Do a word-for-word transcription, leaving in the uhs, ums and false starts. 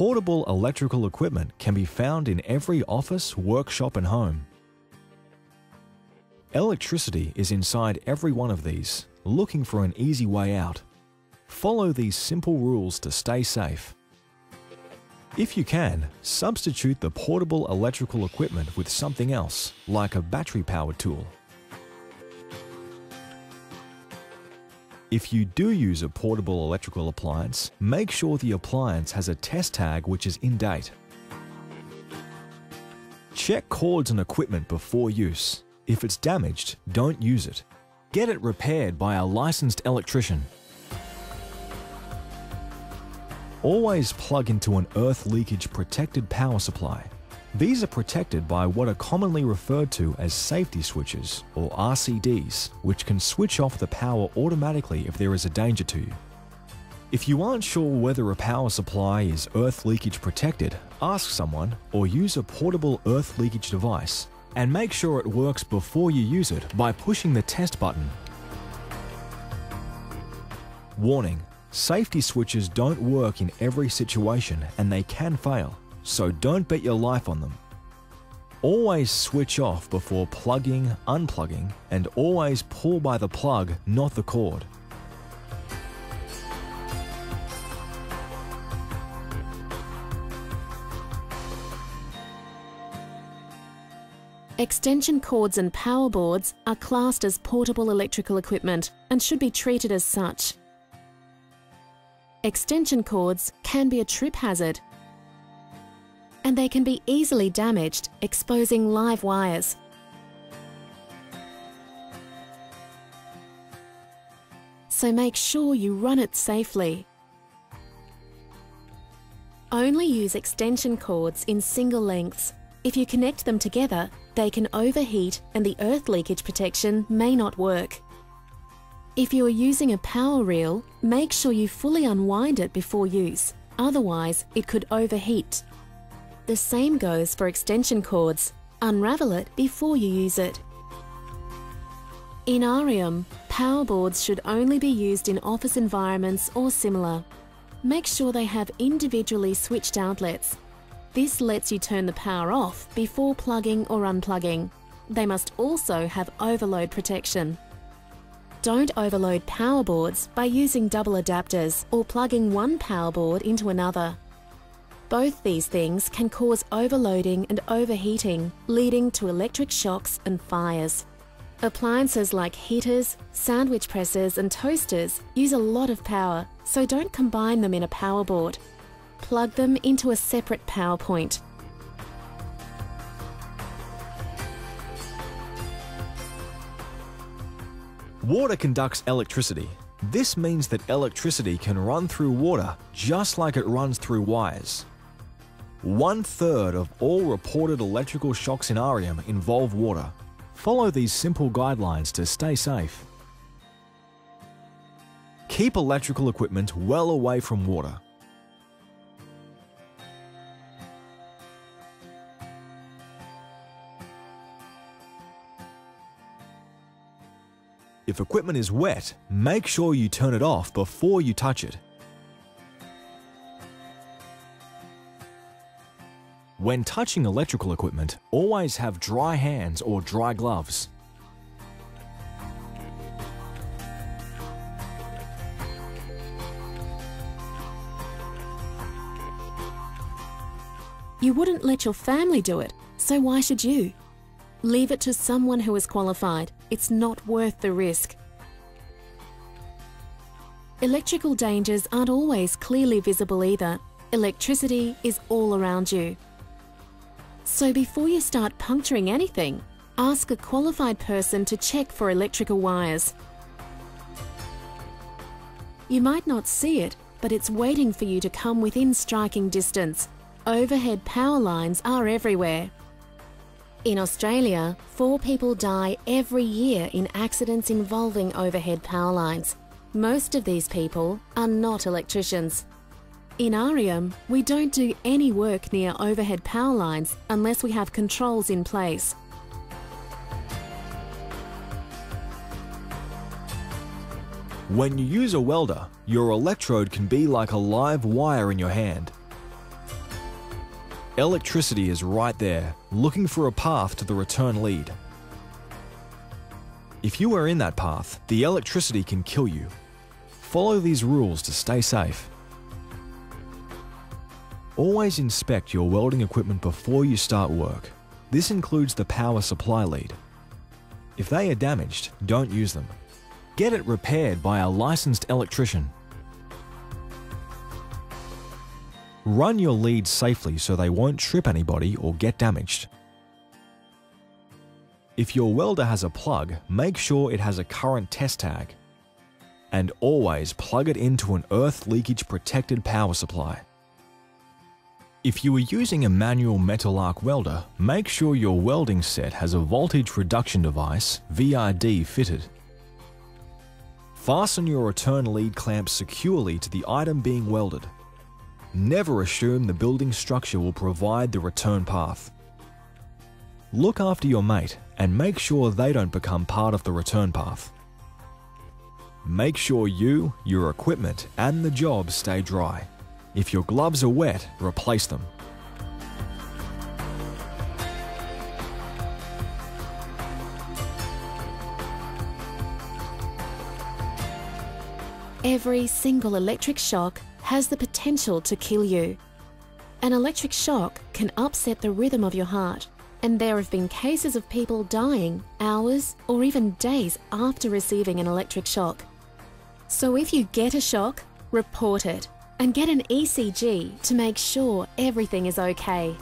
Portable electrical equipment can be found in every office, workshop and home. Electricity is inside every one of these, looking for an easy way out. Follow these simple rules to stay safe. If you can, substitute the portable electrical equipment with something else, like a battery-powered tool. If you do use a portable electrical appliance, make sure the appliance has a test tag which is in date. Check cords and equipment before use. If it's damaged, don't use it. Get it repaired by a licensed electrician. Always plug into an earth leakage protected power supply. These are protected by what are commonly referred to as safety switches, or R C Ds, which can switch off the power automatically if there is a danger to you. If you aren't sure whether a power supply is earth leakage protected, ask someone or use a portable earth leakage device, and make sure it works before you use it by pushing the test button. Warning: safety switches don't work in every situation and they can fail, so don't bet your life on them. Always switch off before plugging, unplugging, and always pull by the plug, not the cord. Extension cords and power boards are classed as portable electrical equipment and should be treated as such. Extension cords can be a trip hazard, and they can be easily damaged, exposing live wires. So make sure you run it safely. Only use extension cords in single lengths. If you connect them together, they can overheat and the earth leakage protection may not work. If you are using a power reel, make sure you fully unwind it before use, otherwise it could overheat. The same goes for extension cords. Unravel it before you use it. In Arrium, power boards should only be used in office environments or similar. Make sure they have individually switched outlets. This lets you turn the power off before plugging or unplugging. They must also have overload protection. Don't overload power boards by using double adapters or plugging one power board into another. Both these things can cause overloading and overheating, leading to electric shocks and fires. Appliances like heaters, sandwich presses and toasters use a lot of power, so don't combine them in a power board. Plug them into a separate power point. Water conducts electricity. This means that electricity can run through water just like it runs through wires. One third of all reported electrical shocks in Arrium involve water. Follow these simple guidelines to stay safe. Keep electrical equipment well away from water. If equipment is wet, make sure you turn it off before you touch it. When touching electrical equipment, always have dry hands or dry gloves. You wouldn't let your family do it, so why should you? Leave it to someone who is qualified. It's not worth the risk. Electrical dangers aren't always clearly visible either. Electricity is all around you. So before you start puncturing anything, ask a qualified person to check for electrical wires. You might not see it, but it's waiting for you to come within striking distance. Overhead power lines are everywhere. In Australia, four people die every year in accidents involving overhead power lines. Most of these people are not electricians. In Arrium, we don't do any work near overhead power lines unless we have controls in place. When you use a welder, your electrode can be like a live wire in your hand. Electricity is right there, looking for a path to the return lead. If you are in that path, the electricity can kill you. Follow these rules to stay safe. Always inspect your welding equipment before you start work. This includes the power supply lead. If they are damaged, don't use them. Get it repaired by a licensed electrician. Run your leads safely so they won't trip anybody or get damaged. If your welder has a plug, make sure it has a current test tag. And always plug it into an earth leakage protected power supply. If you are using a manual metal arc welder, make sure your welding set has a voltage reduction device, V R D, fitted. Fasten your return lead clamp securely to the item being welded. Never assume the building structure will provide the return path. Look after your mate and make sure they don't become part of the return path. Make sure you, your equipment, and the job stay dry. If your gloves are wet, replace them. Every single electric shock has the potential to kill you. An electric shock can upset the rhythm of your heart, and there have been cases of people dying hours or even days after receiving an electric shock. So if you get a shock, report it. And get an E C G to make sure everything is okay.